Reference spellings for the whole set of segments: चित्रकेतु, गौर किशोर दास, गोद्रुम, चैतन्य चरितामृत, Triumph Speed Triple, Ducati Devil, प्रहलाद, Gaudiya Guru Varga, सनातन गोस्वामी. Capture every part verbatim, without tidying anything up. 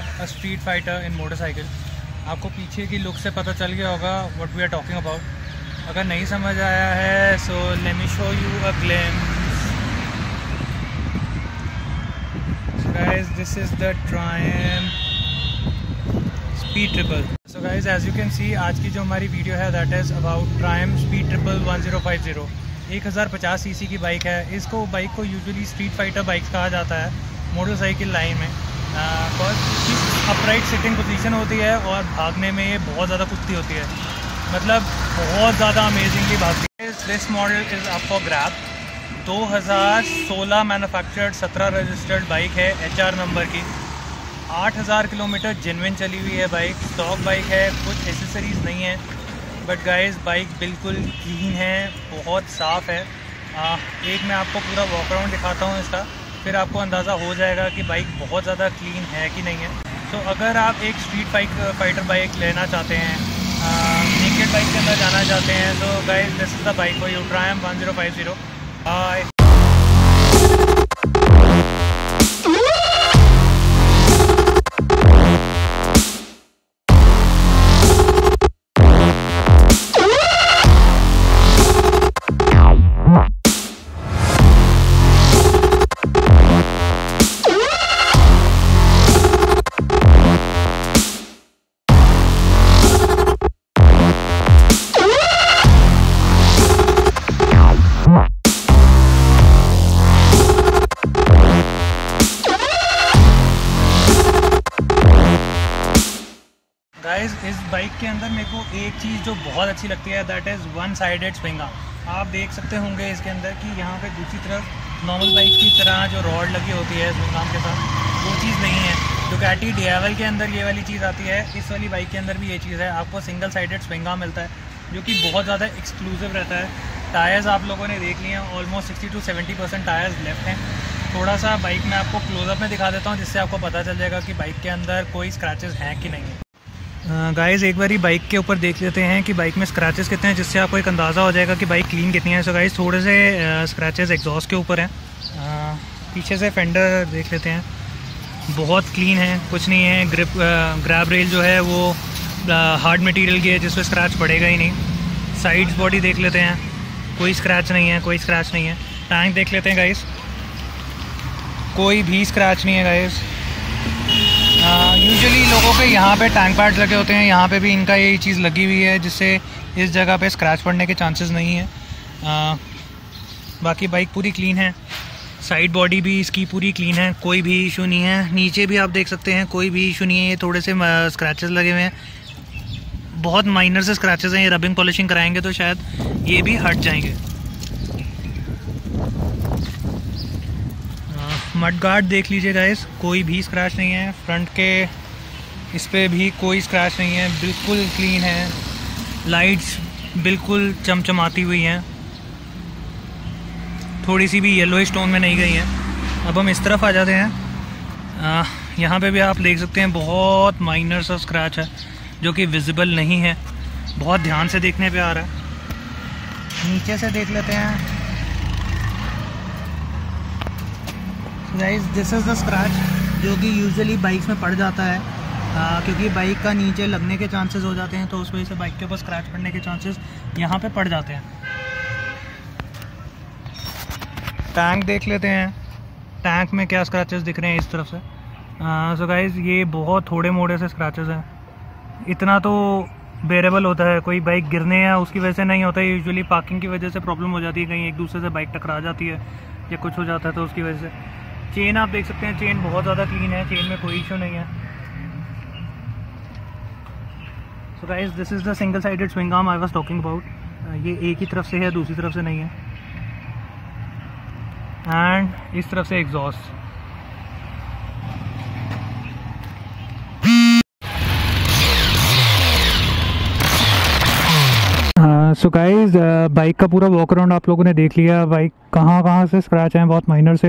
have a street fighter in motorcycle. आपको पीछे की लुक से पता चल गया होगा what we are talking about. अगर नहीं समझ आया है so let me show you a glimpse. So guys, this is the Triumph Speed Triple. So guys, as you can see, आज की जो हमारी वीडियो है that is about Triumph Speed Triple one zero five zero. One thousand fifty cc की bike है. इसको bike को usually street fighter bike कहा जाता है मोटरसाइकिल लाइन में. और इसकी अपराइट सिटिंग पोजीशन होती है और भागने में ये बहुत ज़्यादा कुश्ती होती है, मतलब बहुत ज़्यादा अमेजिंगली भागती है. This model is up for grab. दो हज़ार सोलह मैन्युफैक्चर्ड, सत्रह रजिस्टर्ड बाइक है, एच आर नंबर की. आठ हज़ार किलोमीटर जेन्युइन चली हुई है बाइक. स्टॉक बाइक है, कुछ एसेसरीज़ नहीं है. बट गाइज़, बाइक बिल्कुल क्लीन है, बहुत साफ़ है. आ, एक मैं आपको पूरा वॉक अराउंड दिखाता हूँ इसका, फिर आपको अंदाज़ा हो जाएगा कि बाइक बहुत ज़्यादा क्लीन है कि नहीं है. तो so, अगर आप एक स्ट्रीट बाइक फाइटर बाइक लेना चाहते हैं, नेकेड बाइक के अंदर जाना चाहते हैं, तो guys this is the bike for you, Triumph one zero five zero. Guys, इस बाइक के अंदर मेरे को एक चीज़ जो बहुत अच्छी लगती है that is one sided swing. आप देख सकते होंगे इसके अंदर कि यहाँ पे दूसरी तरफ नॉर्मल बाइक की तरह जो रॉड लगी होती है स्विंग के साथ, वो चीज़ नहीं है. डुकाटी डेविल के अंदर ये वाली चीज़ आती है, इस वाली बाइक के अंदर भी ये चीज़ है. आपको सिंगल साइडेड स्विंग मिलता है जो कि बहुत ज़्यादा एक्सक्लूसिव रहता है. टायर्स आप लोगों ने देख लिए हैं, almost sixty to seventy percent tyres left हैं. थोड़ा सा बाइक मैं आपको क्लोजअप में दिखा देता हूँ, जिससे आपको पता चल जाएगा कि बाइक के अंदर कोई स्क्रैचेस हैं कि नहीं. गाइज़ uh, एक बारी बाइक के ऊपर देख लेते हैं कि बाइक में स्क्रैचेस कितने हैं, जिससे आपको एक अंदाज़ा हो जाएगा कि बाइक क्लीन कितनी है. सो so, गाइज़, थोड़े से स्क्रैचेस uh, एग्जॉस्ट के ऊपर हैं. uh, पीछे से फेंडर देख लेते हैं, बहुत क्लीन है, कुछ नहीं है. ग्रिप uh, ग्रैब रेल जो है वो हार्ड uh, मटेरियल की है, जिसमें स्क्रैच पड़ेगा ही नहीं. साइड्स बॉडी देख लेते हैं, कोई स्क्रैच नहीं है, कोई स्क्रैच नहीं है. टैंक देख लेते हैं गाइज़, कोई भी स्क्रैच नहीं है. गाइज़, यूजुअली uh, लोगों के यहाँ पे टैंक पैड्स लगे होते हैं, यहाँ पे भी इनका यही चीज़ लगी हुई है, जिससे इस जगह पे स्क्रैच पड़ने के चांसेस नहीं है. uh, बाकी बाइक पूरी क्लीन है, साइड बॉडी भी इसकी पूरी क्लीन है, कोई भी इशू नहीं है. नीचे भी आप देख सकते हैं कोई भी इशू नहीं है, ये थोड़े से स्क्रैचेस लगे हुए हैं, बहुत माइनर से स्क्रैचेस हैं. ये रबिंग पॉलिशिंग कराएंगे तो शायद ये भी हट जाएंगे. मड गार्ड देख लीजिए गाइस, कोई भी स्क्रैच नहीं है. फ्रंट के इस पर भी कोई स्क्रैच नहीं है, बिल्कुल क्लीन है. लाइट्स बिल्कुल चमचमाती हुई हैं, थोड़ी सी भी येलो स्टोन में नहीं गई हैं. अब हम इस तरफ आ जाते हैं, यहाँ पे भी आप देख सकते हैं बहुत माइनर सा स्क्रैच है जो कि विजिबल नहीं है, बहुत ध्यान से देखने पे आ रहा है. नीचे से देख लेते हैं guys, this is the scratch जो कि यूजुअली बाइक्स में पड़ जाता है, आ, क्योंकि बाइक का नीचे लगने के चांसेस हो जाते हैं, तो उस वजह से बाइक के ऊपर स्क्रैच पड़ने के चांसेस यहाँ पे पड़ जाते हैं. टैंक देख लेते हैं, टैंक में क्या स्क्रैचेस दिख रहे हैं इस तरफ से. सो गाइज, so ये बहुत थोड़े मोड़े से स्क्रैचेस हैं, इतना तो बेरेबल होता है, कोई बाइक गिरने या उसकी वजह से नहीं होता है. यूजुअली पार्किंग की वजह से प्रॉब्लम हो जाती है, कहीं एक दूसरे से बाइक टकरा जाती है या कुछ हो जाता है तो उसकी वजह से. चेन आप देख सकते हैं, चेन बहुत ज़्यादा क्लीन है, चेन में कोई इशू नहीं है. So guys, this is the single sided swing arm I was talking about. ये एक ही तरफ से है, दूसरी तरफ से नहीं है. एंड इस तरफ से एग्जॉस्ट. सो गाइज़, बाइक का पूरा वॉक अराउंड आप लोगों ने देख लिया. बाइक कहाँ कहाँ से स्क्रैच हैं बहुत माइनर से,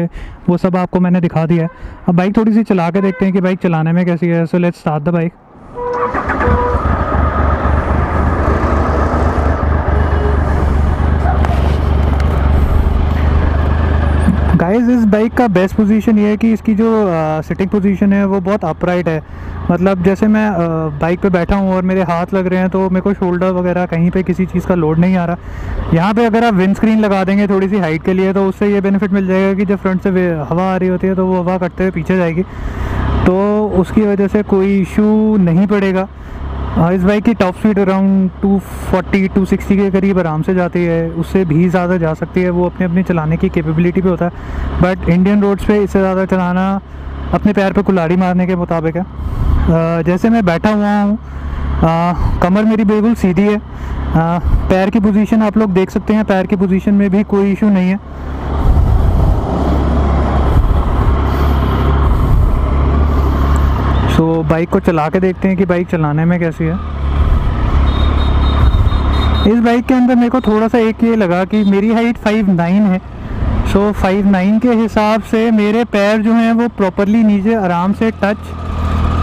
वो सब आपको मैंने दिखा दिया है. अब बाइक थोड़ी सी चला के देखते हैं कि बाइक चलाने में कैसी है. So let's start the bike. Guys, guys इस बाइक का बेस्ट पोजीशन ये है कि इसकी जो सिटिंग पोजीशन है वो बहुत अपराइट है। मतलब जैसे मैं बाइक पे बैठा हूँ और मेरे हाथ लग रहे हैं तो मेरे को शोल्डर वगैरह कहीं पे किसी चीज़ का लोड नहीं आ रहा। यहाँ पे अगर आप विंड स्क्रीन लगा देंगे थोड़ी सी हाइट के लिए तो उससे ये बेनिफिट मिल जाएगा कि जब फ्रंट से हवा आ रही होती है तो वो हवा कटते हुए पीछे जाएगी, तो उसकी वजह से कोई इशू नहीं पड़ेगा। इस बाइक की top speed around two forty to sixty के करीब आराम से जाती है, उससे भी ज़्यादा जा सकती है, वो अपने अपने चलाने की कैपेबिलिटी पे होता है। बट इंडियन रोड्स पे इससे ज़्यादा चलाना अपने पैर पे कुल्हाड़ी मारने के मुताबिक है। आ, जैसे मैं बैठा हुआ हूँ, कमर मेरी बिल्कुल सीधी है, आ, पैर की पोजीशन आप लोग देख सकते हैं, पैर की पोजीशन में भी कोई इशू नहीं है। तो बाइक को चला के देखते हैं कि बाइक चलाने में कैसी है। इस बाइक के अंदर मेरे को थोड़ा सा एक ये लगा कि मेरी हाइट फाइव नाइन है, सो फाइव नाइन के हिसाब से मेरे पैर जो हैं वो प्रॉपरली नीचे आराम से टच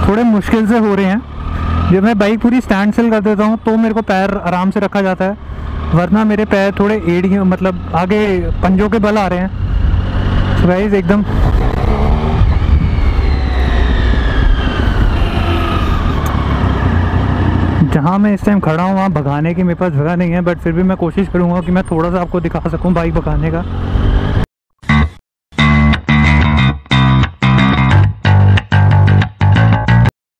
थोड़े मुश्किल से हो रहे हैं। जब मैं बाइक पूरी स्टैंड स्टिल कर देता हूँ तो मेरे को पैर आराम से रखा जाता है, वरना मेरे पैर थोड़े एड़ी मतलब आगे पंजों के बल आ रहे हैं। तो गाइस एकदम जहाँ मैं इस टाइम खड़ा हूँ वहाँ भगाने की मेरे पास जगह नहीं है, बट फिर भी मैं कोशिश करूँगा कि मैं थोड़ा सा आपको दिखा सकूँ बाइक भगाने का।